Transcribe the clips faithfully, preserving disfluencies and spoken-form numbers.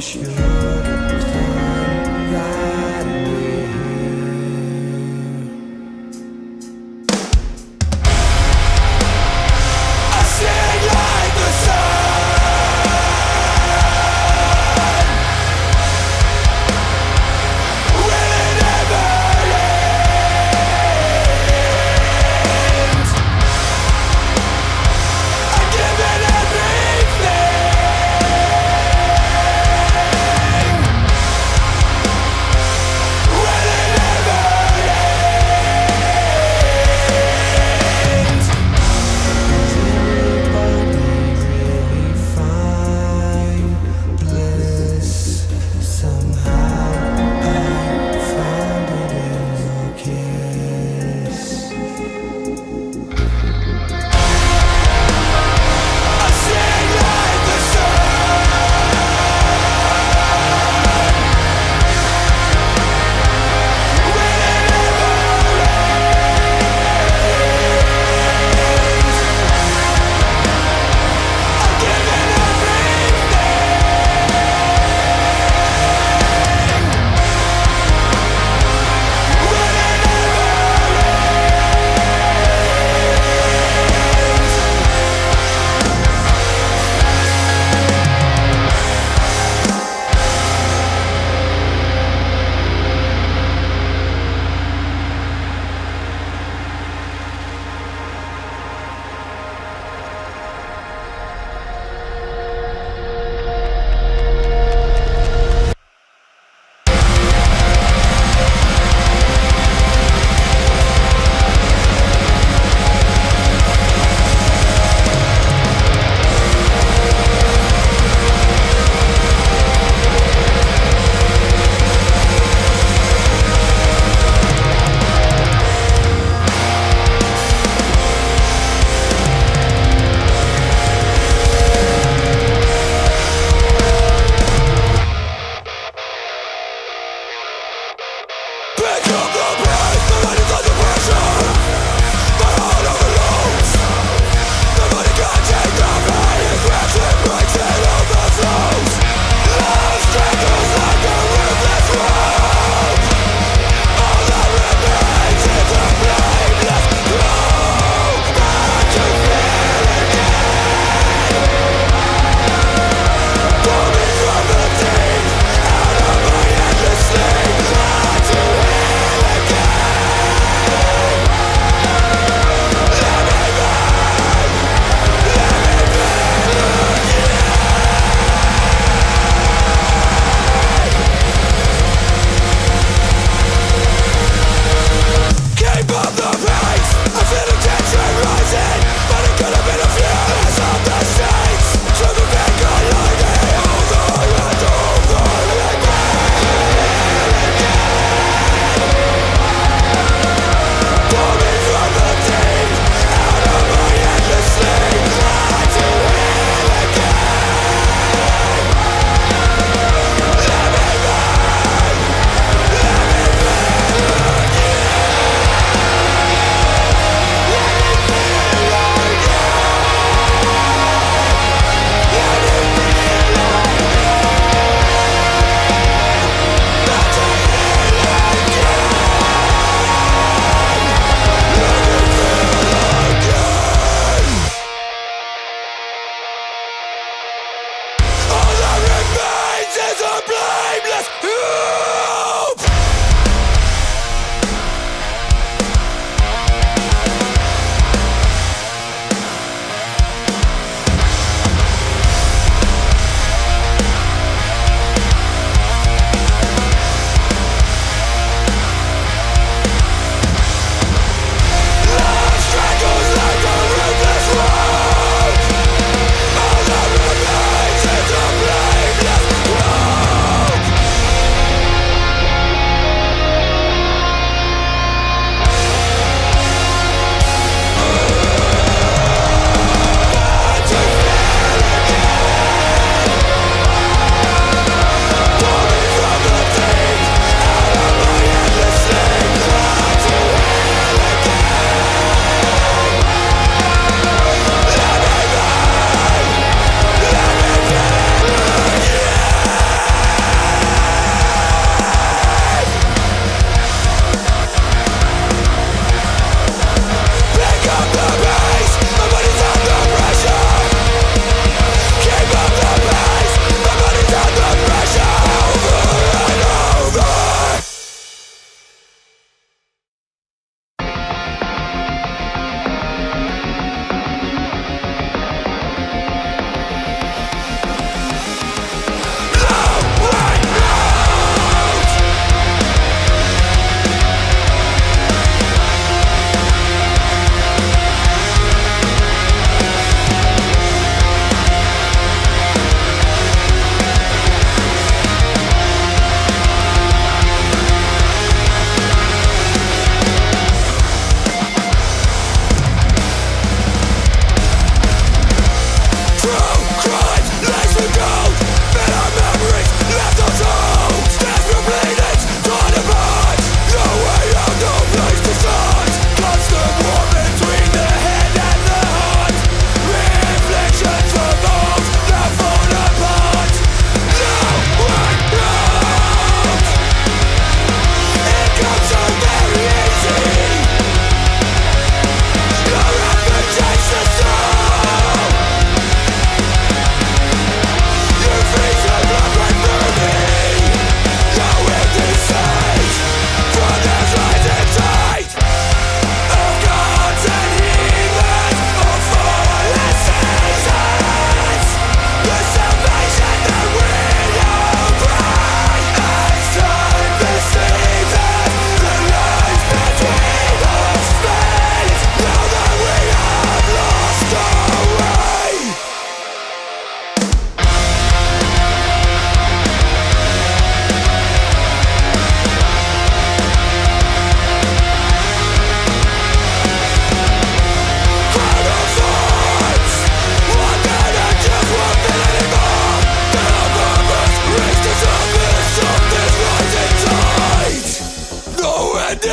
short time that we're here, I sing like the sun. Will it ever end? I give it everything. We'll be right back.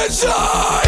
and shines. Oh,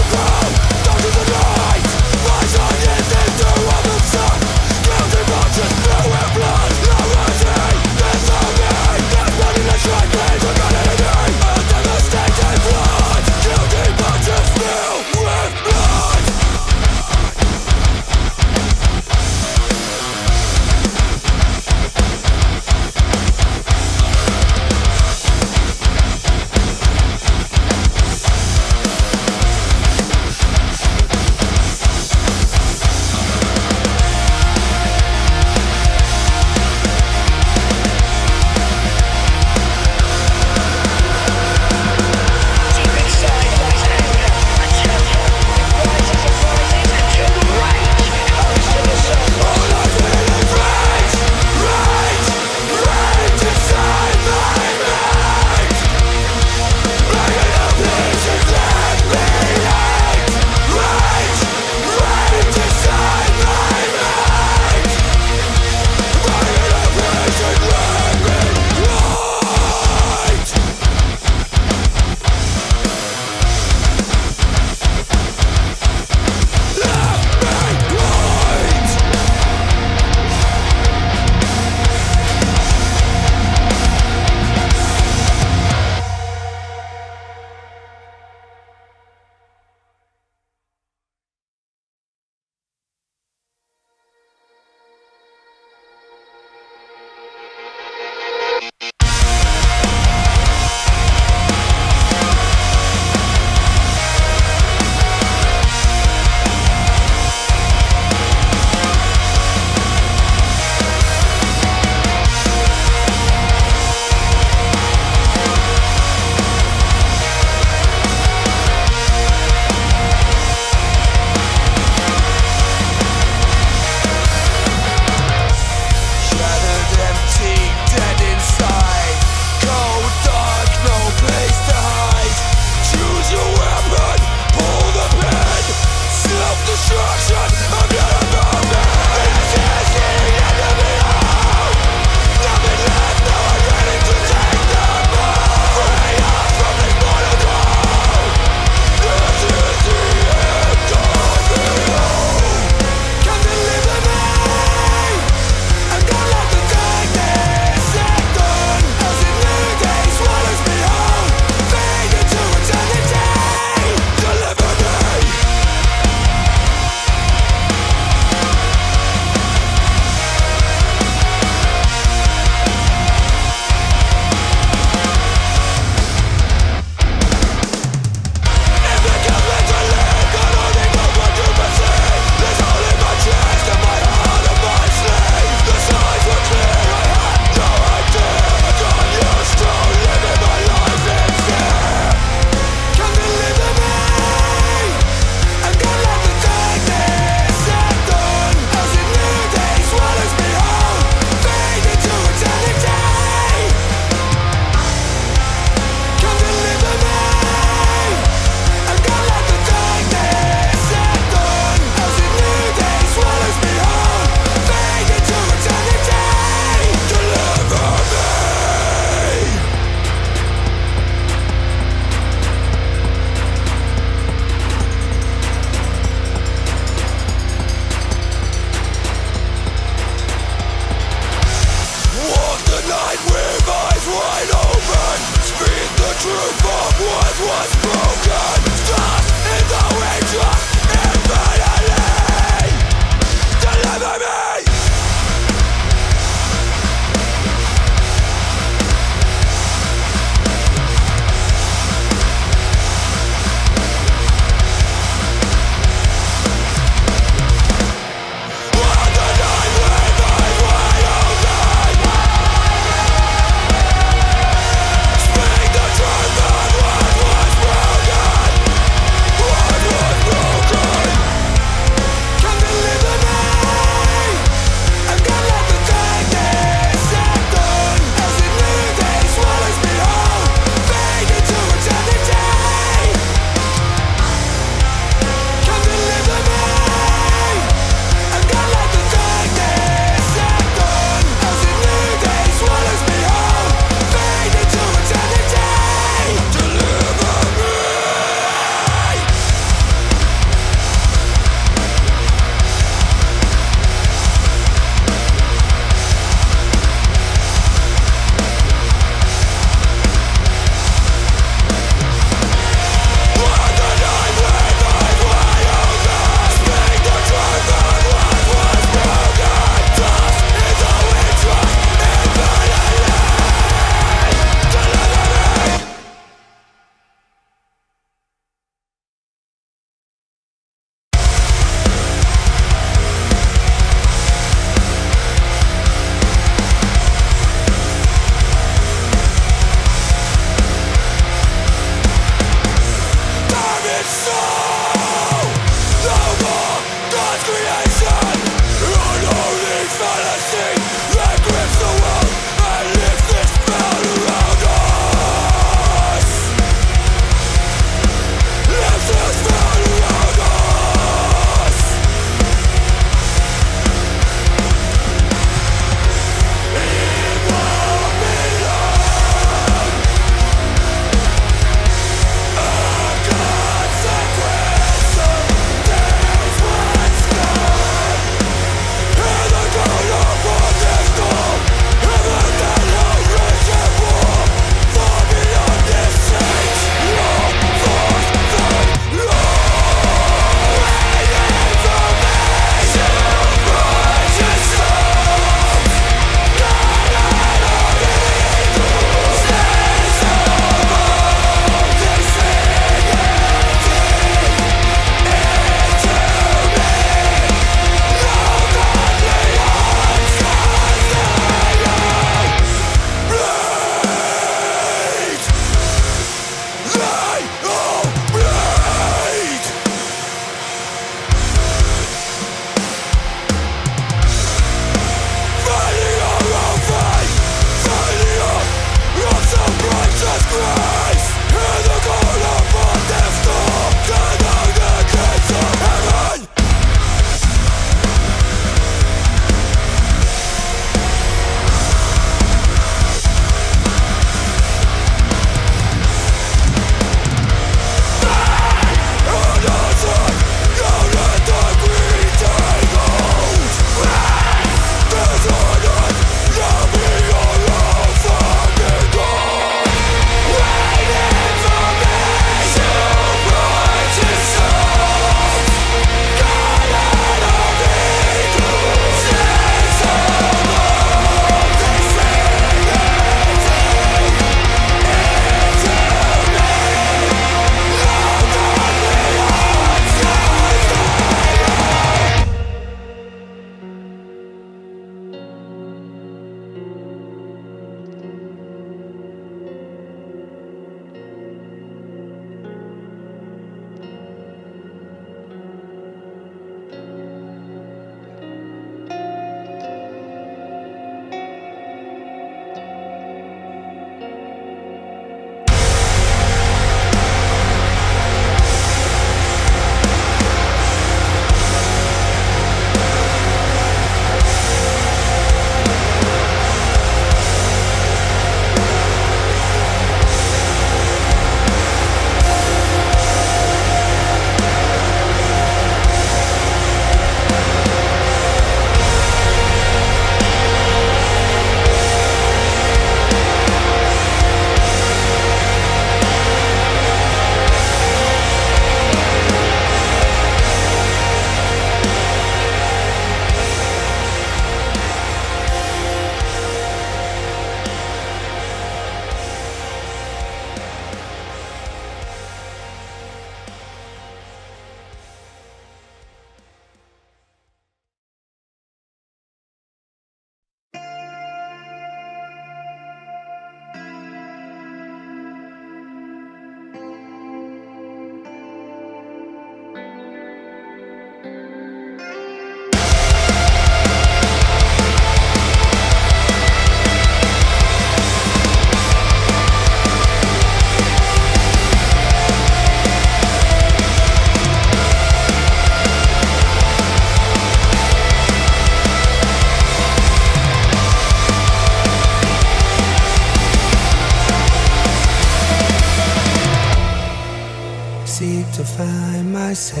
seek to find myself,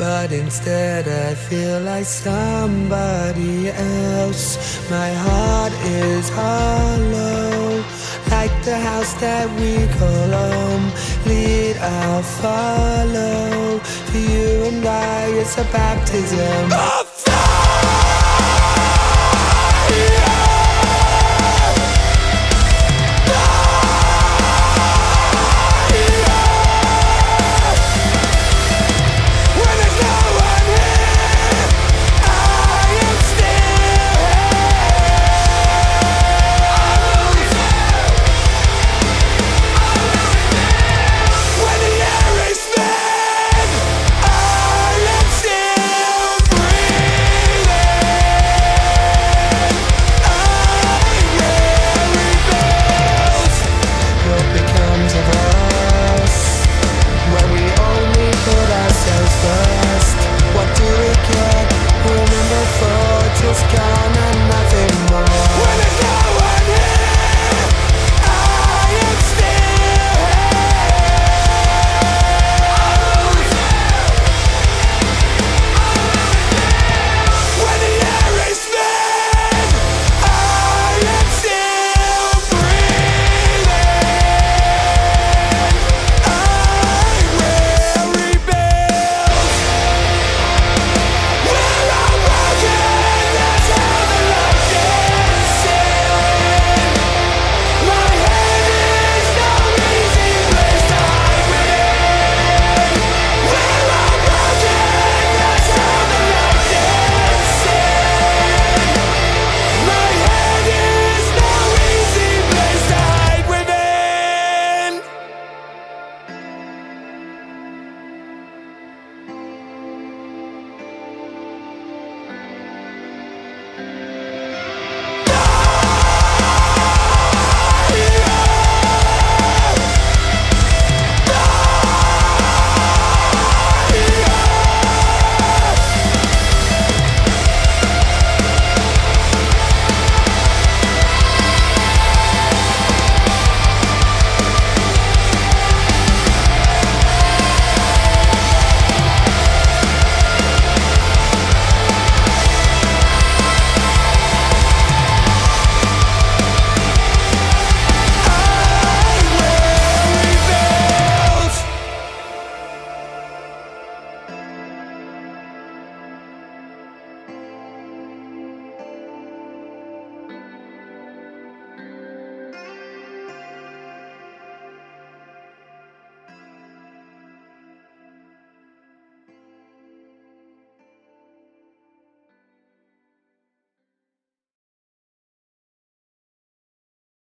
but instead I feel like somebody else. My heart is hollow, like the house that we call home. Lead, I'll follow. For you and I, it's a baptism.